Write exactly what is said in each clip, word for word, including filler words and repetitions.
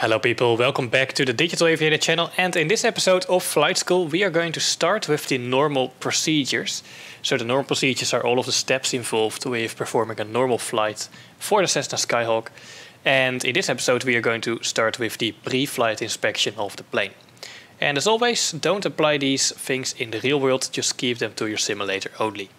Hello people, welcome back to the Digital Aviator channel, and in this episode of Flight School we are going to start with the normal procedures. So the normal procedures are all of the steps involved with performing a normal flight for the Cessna Skyhawk, and in this episode we are going to start with the pre-flight inspection of the plane. And as always, don't apply these things in the real world, just keep them to your simulator only.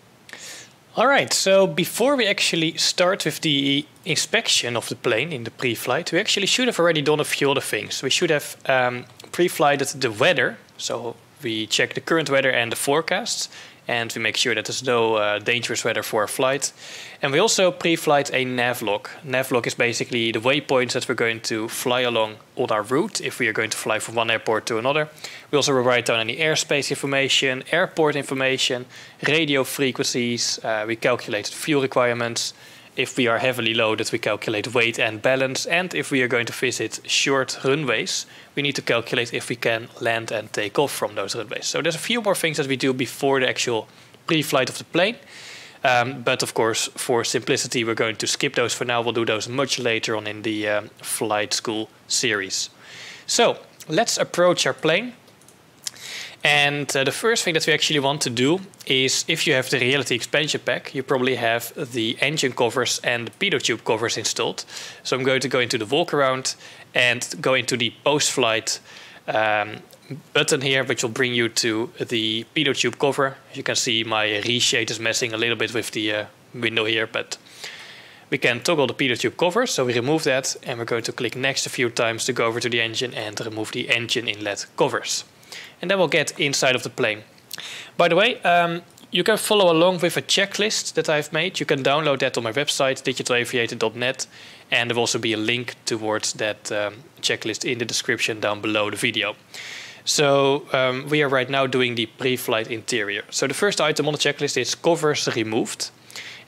Alright, so before we actually start with the inspection of the plane in the pre-flight, we actually should have already done a few other things. We should have um, pre-flighted the weather, so we check the current weather and the forecasts, and we make sure that there's no uh, dangerous weather for our flight. And we also pre-flight a navlog. Navlog is basically the waypoints that we're going to fly along on our route, if we are going to fly from one airport to another. We also will write down any airspace information, airport information, radio frequencies. Uh, we calculate fuel requirements. If we are heavily loaded, we calculate weight and balance. And if we are going to visit short runways, we need to calculate if we can land and take off from those runways. So there's a few more things that we do before the actual pre-flight of the plane. Um, but of course, for simplicity, we're going to skip those for now. We'll do those much later on in the um, Flight School series. So let's approach our plane. And uh, the first thing that we actually want to do is, if you have the Reality Expansion Pack, you probably have the engine covers and the pitot tube covers installed. So I'm going to go into the walk around and go into the post-flight um, button here, which will bring you to the pitot tube cover. As you can see, my reshade is messing a little bit with the uh, window here, but we can toggle the pitot tube cover. So we remove that, and we're going to click next a few times to go over to the engine and remove the engine inlet covers. And then we'll get inside of the plane. By the way, um, you can follow along with a checklist that I've made. You can download that on my website, digital aviator dot net. And there will also be a link towards that um, checklist in the description down below the video. So um, we are right now doing the pre-flight interior. So the first item on the checklist is covers removed.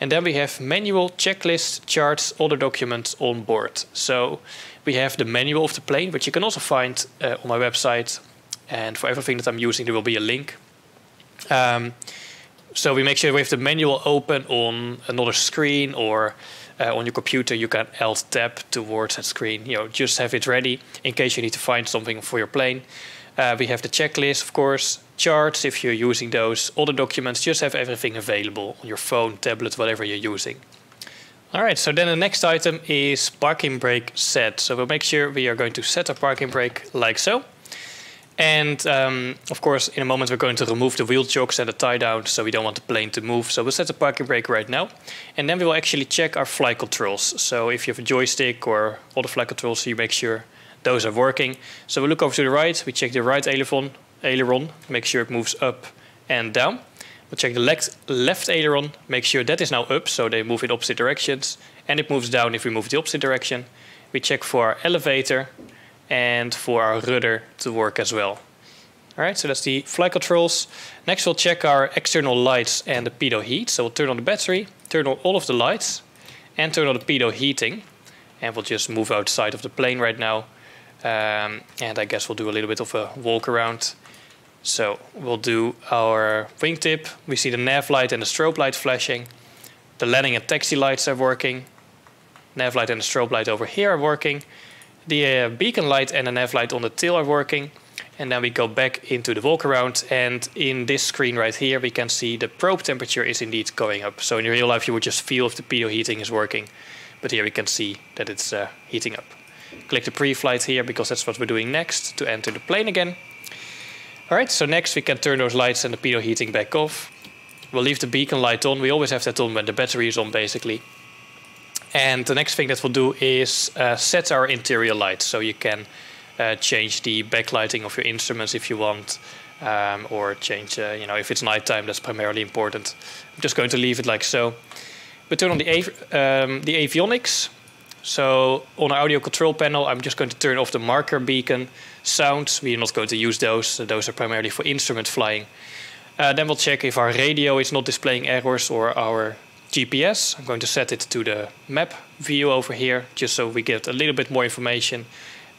And then we have manual, checklists, charts, other documents on board. So we have the manual of the plane, which you can also find uh, on my website. And for everything that I'm using, there will be a link. Um, so we make sure we have the manual open on another screen, or uh, on your computer you can Alt-Tab towards that screen. You know, just have it ready in case you need to find something for your plane. Uh, we have the checklist, of course, charts if you're using those, other documents. Just have everything available on your phone, tablet, whatever you're using. All right, so then the next item is parking brake set. So we'll make sure we are going to set our parking brake like so. And um, of course, in a moment, we're going to remove the wheel chocks and the tie down, so we don't want the plane to move. So we'll set the parking brake right now. And then we will actually check our flight controls. So if you have a joystick or all the flight controls, you make sure those are working. So we look over to the right, we check the right aileron, aileron, make sure it moves up and down. We'll check the left, left aileron, make sure that is now up, so they move in opposite directions. And it moves down if we move the opposite direction. We check for our elevator and for our rudder to work as well. All right, so that's the flight controls. Next we'll check our external lights and the pitot heat. So we'll turn on the battery, turn on all of the lights, and turn on the pitot heating. And we'll just move outside of the plane right now. Um, and I guess we'll do a little bit of a walk around. So we'll do our wingtip. We see the nav light and the strobe light flashing. The landing and taxi lights are working. Nav light and the strobe light over here are working. The uh, beacon light and the nav light on the tail are working. And then we go back into the walk around, and in this screen right here we can see the probe temperature is indeed going up. So in real life you would just feel if the pitot heating is working, but here we can see that it's uh, heating up. Click the pre-flight here because that's what we're doing next to enter the plane again. Alright, so next we can turn those lights and the pitot heating back off. We'll leave the beacon light on. We always have that on when the battery is on basically. And the next thing that we'll do is uh, set our interior lights. So you can uh, change the backlighting of your instruments if you want, um, or change, uh, you know, if it's nighttime, that's primarily important. I'm just going to leave it like so. We turn on the, av um, the avionics. So on our audio control panel, I'm just going to turn off the marker beacon. Sounds, we're not going to use those. Those are primarily for instrument flying. Uh, then we'll check if our radio is not displaying errors, or our G P S. I'm going to set it to the map view over here, just so we get a little bit more information,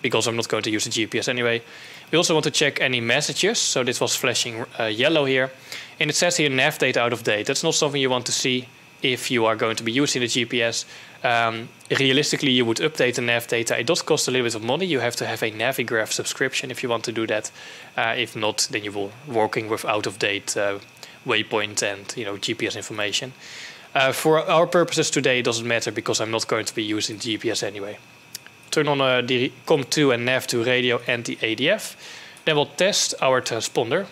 because I'm not going to use the G P S anyway. We also want to check any messages, so this was flashing uh, yellow here. And it says here nav data out of date. That's not something you want to see. if you are going to be using the G P S, um, realistically you would update the nav data. It does cost a little bit of money. You have to have a Navigraph subscription if you want to do that. Uh, if not, then you will working with out-of-date uh, waypoint and you know G P S information. Uh, for our purposes today, it doesn't matter because I'm not going to be using G P S anyway. Turn on uh, the COM two and nav two radio and the A D F. Then we'll test our transponder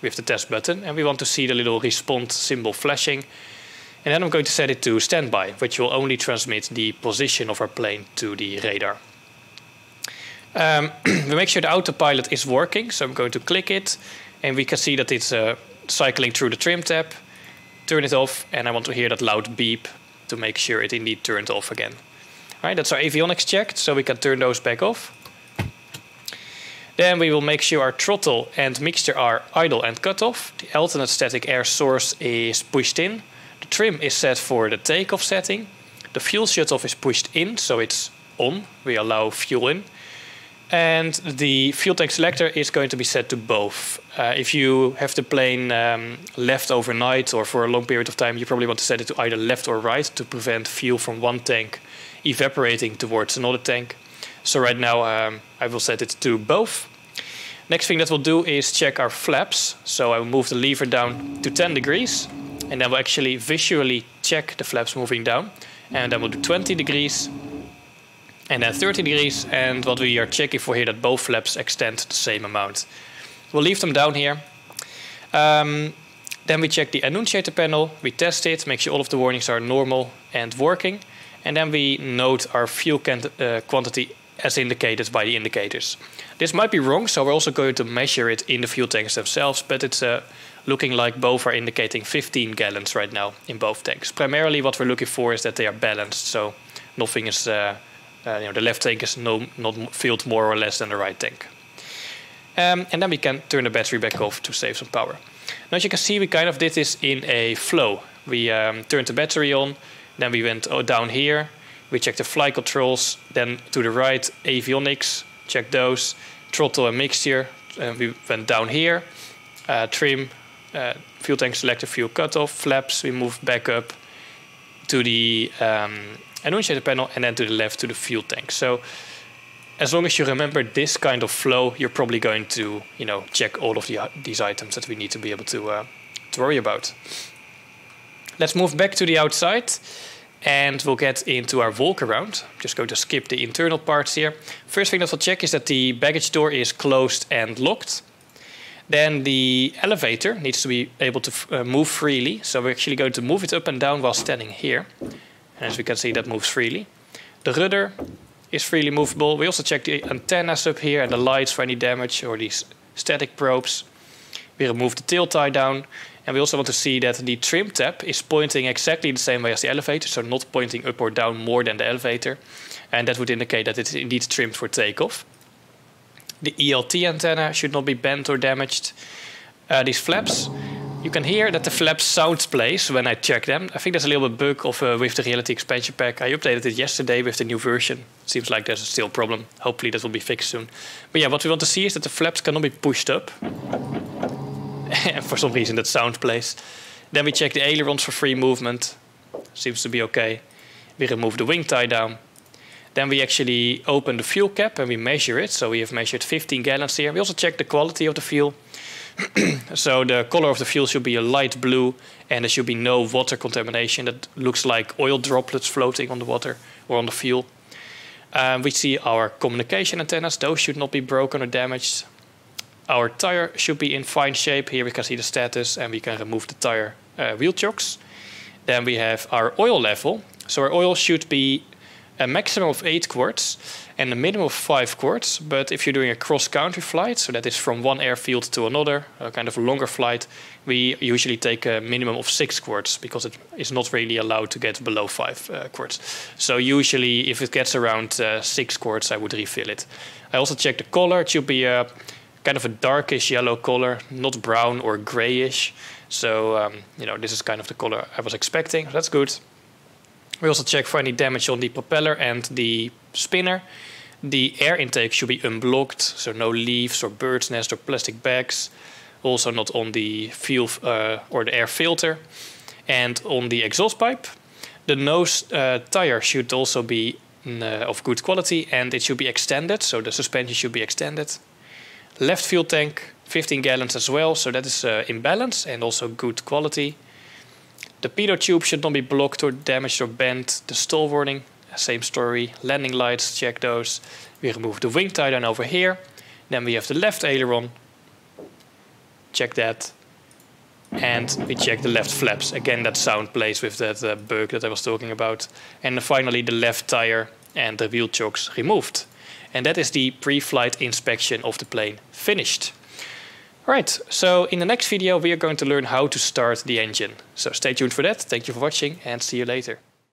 with the test button, and we want to see the little respond symbol flashing. And then I'm going to set it to standby, which will only transmit the position of our plane to the radar. Um, we make sure the autopilot is working, so I'm going to click it, and we can see that it's uh, cycling through the trim tab. Turn it off, and I want to hear that loud beep to make sure it indeed turned off again. All right, that's our avionics checked, so we can turn those back off. Then we will make sure our throttle and mixture are idle and cut off. The alternate static air source is pushed in. The trim is set for the takeoff setting. The fuel shutoff is pushed in, so it's on. We allow fuel in. And the fuel tank selector is going to be set to both. Uh, if you have the plane um, left overnight or for a long period of time, you probably want to set it to either left or right to prevent fuel from one tank evaporating towards another tank. So right now um, I will set it to both. Next thing that we'll do is check our flaps. So I will move the lever down to ten degrees. And then we'll actually visually check the flaps moving down. And then we'll do twenty degrees. And then thirty degrees, and what we are checking for here that both flaps extend the same amount. We'll leave them down here. Um, then we check the annunciator panel, we test it, make sure all of the warnings are normal and working. And then we note our fuel uh, quantity as indicated by the indicators. This might be wrong, so we're also going to measure it in the fuel tanks themselves, but it's uh, looking like both are indicating fifteen gallons right now in both tanks. Primarily what we're looking for is that they are balanced, so nothing is... Uh, Uh, you know, the left tank is no, not filled more or less than the right tank. Um, and then we can turn the battery back off to save some power. Now, as you can see, we kind of did this in a flow. We um, turned the battery on, then we went down here, we checked the flight controls, then to the right, avionics, check those, throttle and mixture, uh, we went down here, uh, trim, uh, fuel tank selector, fuel cutoff, flaps, we moved back up to the... Um, annunciator panel, and then to the left to the fuel tank. So as long as you remember this kind of flow, you're probably going to you know check all of the, these items that we need to be able to, uh, to worry about. Let's move back to the outside and we'll get into our walk around. Just going to skip the internal parts here. First thing that we'll check is that the baggage door is closed and locked. Then the elevator needs to be able to f uh, move freely. So we're actually going to move it up and down while standing here. And as we can see, that moves freely. The rudder is freely movable. We also check the antennas up here and the lights for any damage or these static probes. We remove the tail tie down. And we also want to see that the trim tab is pointing exactly the same way as the elevator, so not pointing up or down more than the elevator. And that would indicate that it's indeed trimmed for takeoff. The E L T antenna should not be bent or damaged. Uh, these flaps. You can hear that the flaps sound plays when I check them. I think there's a little bit bug of, uh, with the Reality Expansion Pack. I updated it yesterday with the new version. Seems like there's still a problem. Hopefully that will be fixed soon. But yeah, what we want to see is that the flaps cannot be pushed up. For some reason that sound plays. Then we check the ailerons for free movement. Seems to be okay. We remove the wing tie down. Then we actually open the fuel cap and we measure it. So we have measured fifteen gallons here. We also check the quality of the fuel. So the color of the fuel should be a light blue and there should be no water contamination. That looks like oil droplets floating on the water or on the fuel. Um, we see our communication antennas. Those should not be broken or damaged. Our tire should be in fine shape. Here we can see the status and we can remove the tire uh, wheel chocks. Then we have our oil level. So our oil should be a maximum of eight quarts and a minimum of five quarts. But if you're doing a cross-country flight, so that is from one airfield to another, a kind of longer flight, we usually take a minimum of six quarts because it is not really allowed to get below five quarts. So usually if it gets around uh, six quarts, I would refill it. I also check the color. It should be a, kind of a darkish yellow color, not brown or grayish. So um, you know this is kind of the color I was expecting. That's good. We also check for any damage on the propeller and the spinner. The air intake should be unblocked, so no leaves or bird's nest or plastic bags. Also not on the fuel uh, or the air filter. And on the exhaust pipe, the nose uh, tire should also be uh, of good quality, and it should be extended, so the suspension should be extended. Left fuel tank, fifteen gallons as well, so that is uh, in balance and also good quality. The pitot tube should not be blocked or damaged or bent. The stall warning, same story. Landing lights, check those. We remove the wing tie down over here. Then we have the left aileron. Check that. And we check the left flaps. Again, that sound plays with that uh, bug that I was talking about. And finally, the left tire and the wheel chocks removed. And that is the pre-flight inspection of the plane finished. Alright, so in the next video we are going to learn how to start the engine. So stay tuned for that. Thank you for watching and see you later.